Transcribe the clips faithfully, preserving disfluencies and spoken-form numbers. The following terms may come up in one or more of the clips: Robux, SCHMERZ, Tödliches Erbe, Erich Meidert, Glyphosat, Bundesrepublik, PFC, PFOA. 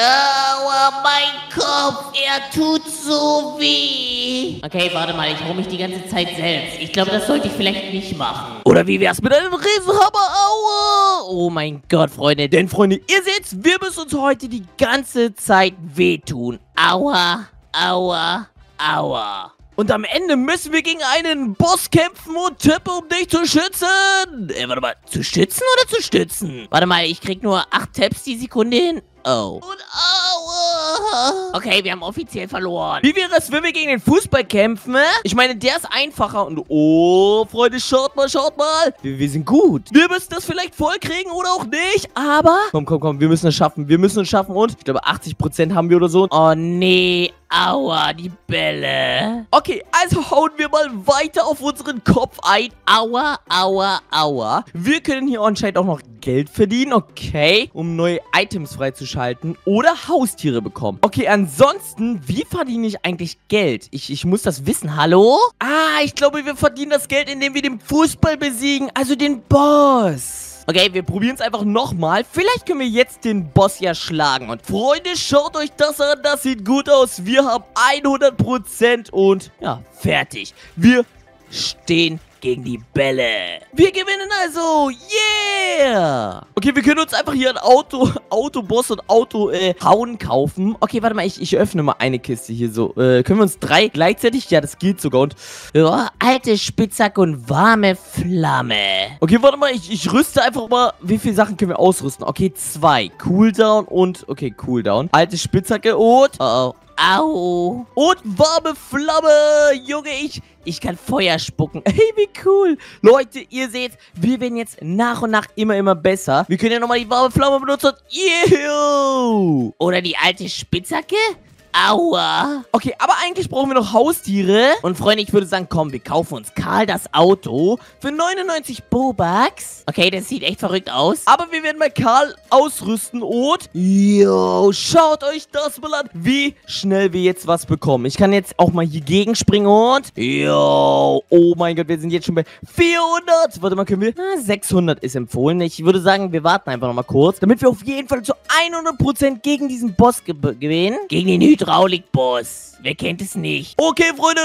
Aua, mein Kopf, er tut so weh. Okay, warte mal, ich hau mich die ganze Zeit selbst. Ich glaube, das sollte ich vielleicht nicht machen. Oder wie wär's mit einem Riesenhammer? Aua! Oh mein Gott, Freunde. Denn, Freunde, ihr seht's, wir müssen uns heute die ganze Zeit wehtun. Aua, aua, aua. Und am Ende müssen wir gegen einen Boss kämpfen und tippe, um dich zu schützen. Äh, warte mal, zu schützen oder zu stützen? Warte mal, ich krieg nur acht Taps die Sekunde hin. Oh. Und aua. Okay, wir haben offiziell verloren. Wie wäre es, wenn wir gegen den Fußball kämpfen? Ich meine, der ist einfacher. Und oh, Freunde, schaut mal, schaut mal. Wir, wir sind gut. Wir müssen das vielleicht vollkriegen oder auch nicht. Aber komm, komm, komm, wir müssen es schaffen. Wir müssen es schaffen. Und ich glaube, achtzig Prozent haben wir oder so. Oh, nee. Aua, die Bälle. Okay, also hauen wir mal weiter auf unseren Kopf ein. Aua, aua, aua. Wir können hier anscheinend auch noch Geld verdienen, okay, um neue Items freizuschalten oder Haustiere bekommen. Okay, ansonsten, wie verdiene ich eigentlich Geld? Ich, ich muss das wissen, hallo? Ah, ich glaube, wir verdienen das Geld, indem wir den Fußball besiegen, also den Boss. Okay, wir probieren es einfach nochmal. Vielleicht können wir jetzt den Boss ja schlagen. Und Freunde, schaut euch das an. Das sieht gut aus. Wir haben hundert Prozent und ja, fertig. Wir stehen gegen die Bälle. Wir gewinnen also. Yeah! Okay, wir können uns einfach hier ein Auto, Autoboss und Auto, äh, Hauen kaufen. Okay, warte mal, ich, ich öffne mal eine Kiste hier so. Äh, können wir uns drei gleichzeitig? Ja, das geht sogar. Und, ja, alte Spitzhacke und warme Flamme. Okay, warte mal, ich, ich rüste einfach mal. Wie viele Sachen können wir ausrüsten? Okay, zwei. Cooldown und, okay, Cooldown. Alte Spitzhacke und, oh, oh. Au. Und warme Flamme. Junge, ich... Ich kann Feuer spucken. Hey, wie cool. Leute, ihr seht, wir werden jetzt nach und nach immer, immer besser. Wir können ja nochmal die warme Flamme benutzen. Ew. Oder die alte Spitzhacke. Aua. Okay, aber eigentlich brauchen wir noch Haustiere. Und Freunde, ich würde sagen, komm, wir kaufen uns Karl das Auto für neunundneunzig Bucks. Okay, das sieht echt verrückt aus. Aber wir werden mal Karl ausrüsten und... Yo, schaut euch das mal an, wie schnell wir jetzt was bekommen. Ich kann jetzt auch mal hier gegenspringen und... Yo, oh mein Gott, wir sind jetzt schon bei vierhundert. Warte mal, können wir... Na, sechshundert ist empfohlen. Ich würde sagen, wir warten einfach nochmal kurz, damit wir auf jeden Fall zu hundert Prozent gegen diesen Boss ge gewinnen. Gegen den Hydra. Hydraulikboss. Wer kennt es nicht? Okay, Freunde,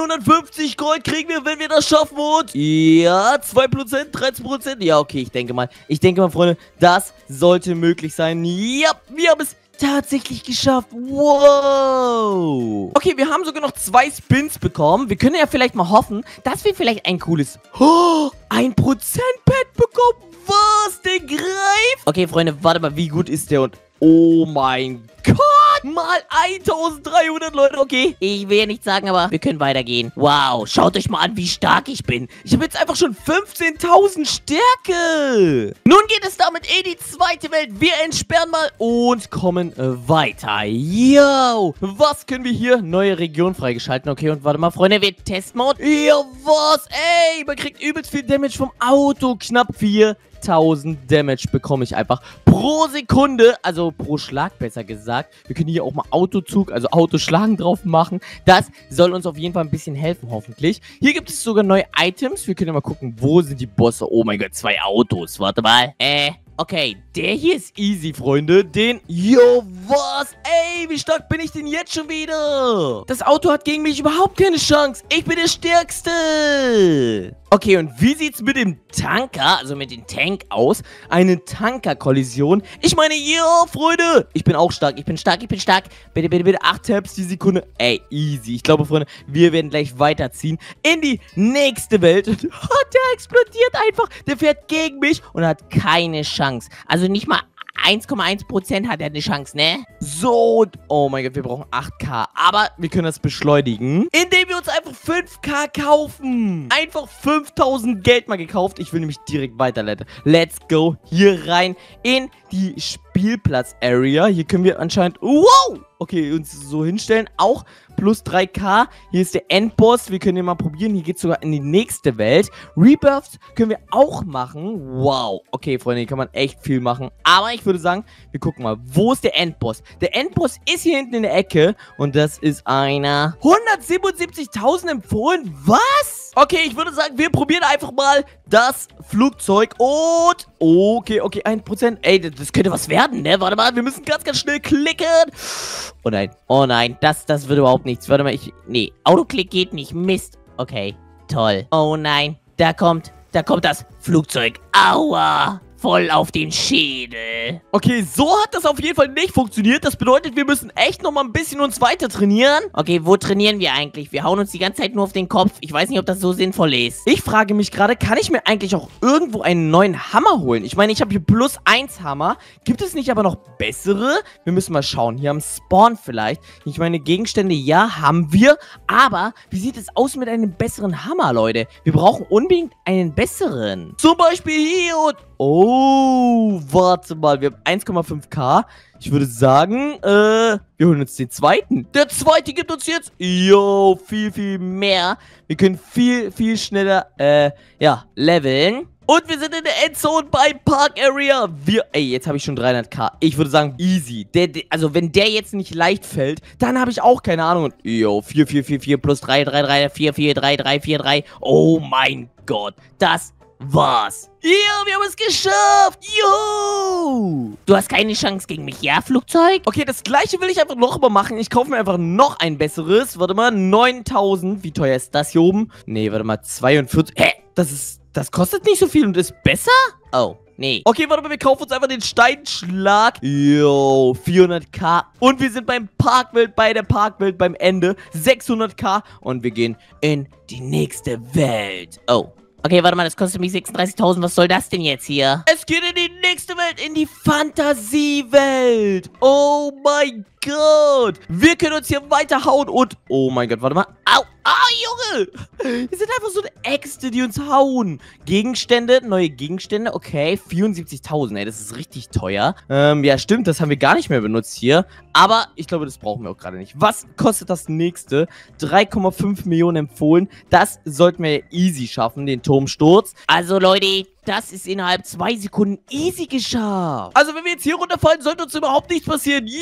hundertfünfzig Gold kriegen wir, wenn wir das schaffen und... Ja, zwei Prozent, dreizehn Prozent. Ja, okay, ich denke mal. Ich denke mal, Freunde, das sollte möglich sein. Ja, wir haben es tatsächlich geschafft. Wow. Okay, wir haben sogar noch zwei Spins bekommen. Wir können ja vielleicht mal hoffen, dass wir vielleicht ein cooles... Oh, ein Prozent-Pad bekommen. Was? Der greift? Okay, Freunde, warte mal, wie gut ist der und... Oh mein Gott. Mal eintausenddreihundert, Leute. Okay, ich will ja nichts sagen, aber wir können weitergehen. Wow, schaut euch mal an, wie stark ich bin. Ich habe jetzt einfach schon fünfzehntausend Stärke. Nun geht es damit in die zweite Welt. Wir entsperren mal und kommen weiter. Yo, was können wir hier? Neue Region freigeschalten. Okay, und warte mal, Freunde, wir testen mal. Yo, was? Ey, man kriegt übelst viel Damage vom Auto. Knapp viertausend Damage bekomme ich einfach pro Sekunde, also pro Schlag besser gesagt. Wir können hier auch mal Autozug, also Autoschlagen drauf machen. Das soll uns auf jeden Fall ein bisschen helfen, hoffentlich. Hier gibt es sogar neue Items. Wir können ja mal gucken, wo sind die Bosse? Oh mein Gott, zwei Autos. Warte mal. Äh, okay, der hier ist easy, Freunde. Den, yo, was? Ey, wie stark bin ich denn jetzt schon wieder? Das Auto hat gegen mich überhaupt keine Chance. Ich bin der Stärkste. Okay, und wie sieht's mit dem Tanker, also mit dem Tank aus? Eine Tanker-Kollision. Ich meine, ja, Freunde, ich bin auch stark, ich bin stark, ich bin stark. Bitte, bitte, bitte, acht Taps die Sekunde. Ey, easy. Ich glaube, Freunde, wir werden gleich weiterziehen in die nächste Welt. Oh, der explodiert einfach. Der fährt gegen mich und hat keine Chance. Also nicht mal eins Komma eins Prozent hat er eine Chance, ne? So, oh mein Gott, wir brauchen acht K. Aber wir können das beschleunigen, indem wir uns einfach fünf K kaufen. Einfach fünftausend Geld mal gekauft. Ich will nämlich direkt weiter, Leute. Let's go hier rein in die Spielplatz-Area. Hier können wir anscheinend... Wow! Okay, uns so hinstellen. Auch plus drei K. Hier ist der Endboss. Wir können den mal probieren. Hier geht es sogar in die nächste Welt. Rebirths können wir auch machen. Wow. Okay, Freunde, hier kann man echt viel machen. Aber ich würde sagen, wir gucken mal, wo ist der Endboss? Der Endboss ist hier hinten in der Ecke. Und das ist einer hundertsiebenundsiebzigtausend Franzosen empfohlen? Was? Okay, ich würde sagen, wir probieren einfach mal das Flugzeug und... Okay, okay, ein Prozent. Ey, das könnte was werden, ne? Warte mal, wir müssen ganz, ganz schnell klicken. Oh nein, oh nein, das, das wird überhaupt nichts. Warte mal, ich... Nee, Autoklick geht nicht, Mist. Okay, toll. Oh nein, da kommt, da kommt das Flugzeug. Aua! Voll auf den Schädel. Okay, so hat das auf jeden Fall nicht funktioniert. Das bedeutet, wir müssen echt nochmal ein bisschen uns weiter trainieren. Okay, wo trainieren wir eigentlich? Wir hauen uns die ganze Zeit nur auf den Kopf. Ich weiß nicht, ob das so sinnvoll ist. Ich frage mich gerade, kann ich mir eigentlich auch irgendwo einen neuen Hammer holen? Ich meine, ich habe hier plus eins Hammer. Gibt es nicht aber noch bessere? Wir müssen mal schauen. Hier am Spawn vielleicht. Ich meine, Gegenstände, ja, haben wir. Aber wie sieht es aus mit einem besseren Hammer, Leute? Wir brauchen unbedingt einen besseren. Zum Beispiel hier und... Oh, warte mal, wir haben eins Komma fünf K. Ich würde sagen, äh, wir holen uns den zweiten. Der zweite gibt uns jetzt, yo, viel, viel mehr. Wir können viel, viel schneller, äh, ja, leveln. Und wir sind in der Endzone bei Park Area. Wir, ey, jetzt habe ich schon dreihundert K. Ich würde sagen, easy. Der, der, also, wenn der jetzt nicht leicht fällt, dann habe ich auch keine Ahnung. Und, yo, vier, vier, vier, vier plus drei, drei, drei, vier, vier, drei, drei, vier, drei. Oh mein Gott, das was? Ja, wir haben es geschafft! Juhu! Du hast keine Chance gegen mich, ja, Flugzeug? Okay, das gleiche will ich einfach noch mal machen. Ich kaufe mir einfach noch ein besseres. Warte mal, neuntausend. Wie teuer ist das hier oben? Nee, warte mal, zweiundvierzig. Hä? Das ist, das kostet nicht so viel und ist besser? Oh. Nee. Okay, warte mal, wir kaufen uns einfach den Steinschlag. Yo, vierhundert K. Und wir sind beim Parkwelt, bei der Parkwelt beim Ende. sechshundert K. Und wir gehen in die nächste Welt. Oh. Okay, warte mal, das kostet mich sechsunddreißigtausend. Was soll das denn jetzt hier? Es geht in die nächste Welt, in die Fantasiewelt. Oh mein Gott. Wir können uns hier weiterhauen und... Oh mein Gott, warte mal. Au, au, Junge. Hier sind einfach so eine Äxte, die uns hauen. Gegenstände, neue Gegenstände. Okay, vierundsiebzigtausend, ey, das ist richtig teuer. Ähm, ja, stimmt, das haben wir gar nicht mehr benutzt hier. Aber ich glaube, das brauchen wir auch gerade nicht. Was kostet das nächste? drei Komma fünf Millionen empfohlen. Das sollten wir easy schaffen, den Turmsturz. Also Leute, das ist innerhalb zwei Sekunden easy geschafft. Also wenn wir jetzt hier runterfallen, sollte uns überhaupt nichts passieren. Yo,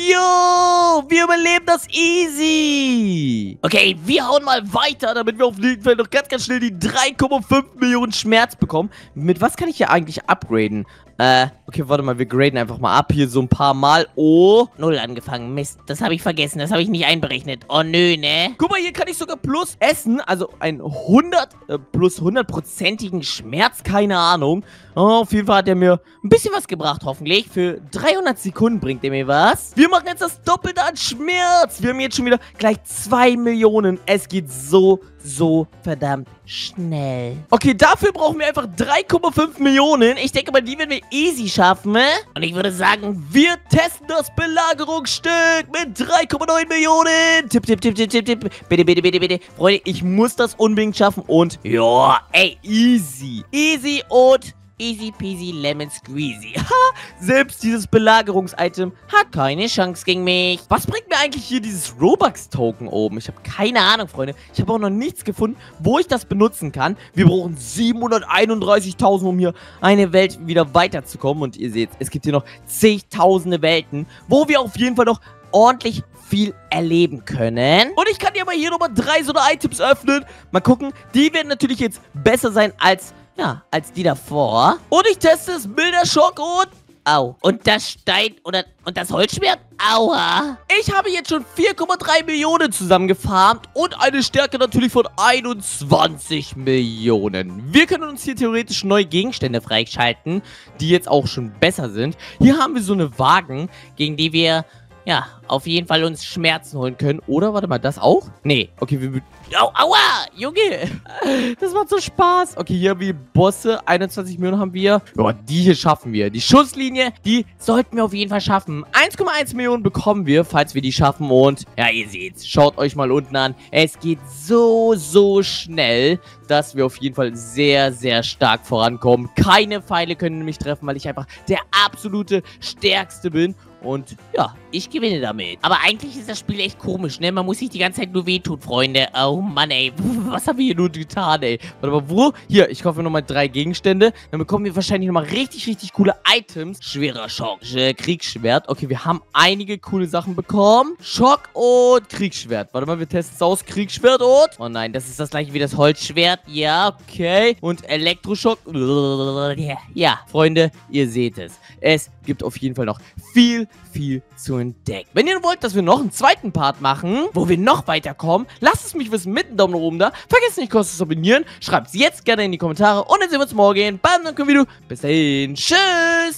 wir überleben das easy. Okay, wir hauen mal weiter, damit wir auf jeden Fall noch ganz, ganz schnell die drei Komma fünf Millionen Schmerz bekommen. Mit was kann ich hier eigentlich upgraden? Äh, okay, warte mal, wir graden einfach mal ab hier so ein paar Mal. Oh, null angefangen, Mist, das habe ich vergessen, das habe ich nicht einberechnet. Oh nö, ne? Guck mal, hier kann ich sogar plus essen, also ein hundert, äh, plus hundertprozentigen Schmerz, keine Ahnung. Oh, auf jeden Fall hat er mir ein bisschen was gebracht, hoffentlich. Für dreihundert Sekunden bringt er mir was. Wir machen jetzt das Doppelte an Schmerz. Wir haben jetzt schon wieder gleich zwei Millionen. Es geht so, so verdammt schnell. Okay, dafür brauchen wir einfach drei Komma fünf Millionen. Ich denke mal, die werden wir easy schaffen. Und ich würde sagen, wir testen das Belagerungsstück mit drei Komma neun Millionen. Tipp, tipp, tipp, tipp, tipp, tipp. Bitte, bitte, bitte, bitte. Freunde, ich muss das unbedingt schaffen. Und, ja, ey, easy. Easy und... Easy peasy lemon squeezy. Ha, selbst dieses Belagerungs-Item hat keine Chance gegen mich. Was bringt mir eigentlich hier dieses Robux-Token oben? Ich habe keine Ahnung, Freunde. Ich habe auch noch nichts gefunden, wo ich das benutzen kann. Wir brauchen siebenhunderteinunddreißigtausend, um hier eine Welt wieder weiterzukommen. Und ihr seht, es gibt hier noch zigtausende Welten, wo wir auf jeden Fall noch ordentlich viel erleben können. Und ich kann dir aber hier nochmal drei so eine Items öffnen. Mal gucken. Die werden natürlich jetzt besser sein als... Ja, als die davor. Und ich teste es, milder Schock und... Au. Und das Stein oder... Und das Holzschwert? Aua. Ich habe jetzt schon vier Komma drei Millionen zusammengefarmt und eine Stärke natürlich von einundzwanzig Millionen. Wir können uns hier theoretisch neue Gegenstände freischalten, die jetzt auch schon besser sind. Hier haben wir so eine Wagen, gegen die wir... Ja, auf jeden Fall uns Schmerzen holen können. Oder, warte mal, das auch? Nee, okay, wir... Au, aua, Junge! Das macht so Spaß. Okay, hier haben wir Bosse. einundzwanzig Millionen haben wir. Ja, die hier schaffen wir. Die Schusslinie, die sollten wir auf jeden Fall schaffen. eins Komma eins Millionen bekommen wir, falls wir die schaffen. Und, ja, ihr seht's. Schaut euch mal unten an. Es geht so, so schnell, dass wir auf jeden Fall sehr, sehr stark vorankommen. Keine Pfeile können mich treffen, weil ich einfach der absolute Stärkste bin. Und ja, ich gewinne damit. Aber eigentlich ist das Spiel echt komisch, ne? Man muss sich die ganze Zeit nur wehtun, Freunde. Oh Mann, ey. Was haben wir hier nur getan, ey? Warte mal, wo? Hier, ich kaufe nochmal drei Gegenstände. Dann bekommen wir wahrscheinlich nochmal richtig, richtig coole Items. Schwerer Schock. Kriegsschwert. Okay, wir haben einige coole Sachen bekommen. Schock und Kriegsschwert. Warte mal, wir testen es aus. Kriegsschwert und... Oh nein, das ist das gleiche wie das Holzschwert. Ja, okay. Und Elektroschock. Ja, Freunde, ihr seht es. Es gibt auf jeden Fall noch viel, viel zu entdecken. Wenn ihr wollt, dass wir noch einen zweiten Part machen, wo wir noch weiterkommen, lasst es mich wissen mit einem Daumen nach oben da. Vergesst nicht, kostenlos zu abonnieren. Schreibt es jetzt gerne in die Kommentare und dann sehen wir uns morgen beim neuen Video. Bis dahin. Tschüss.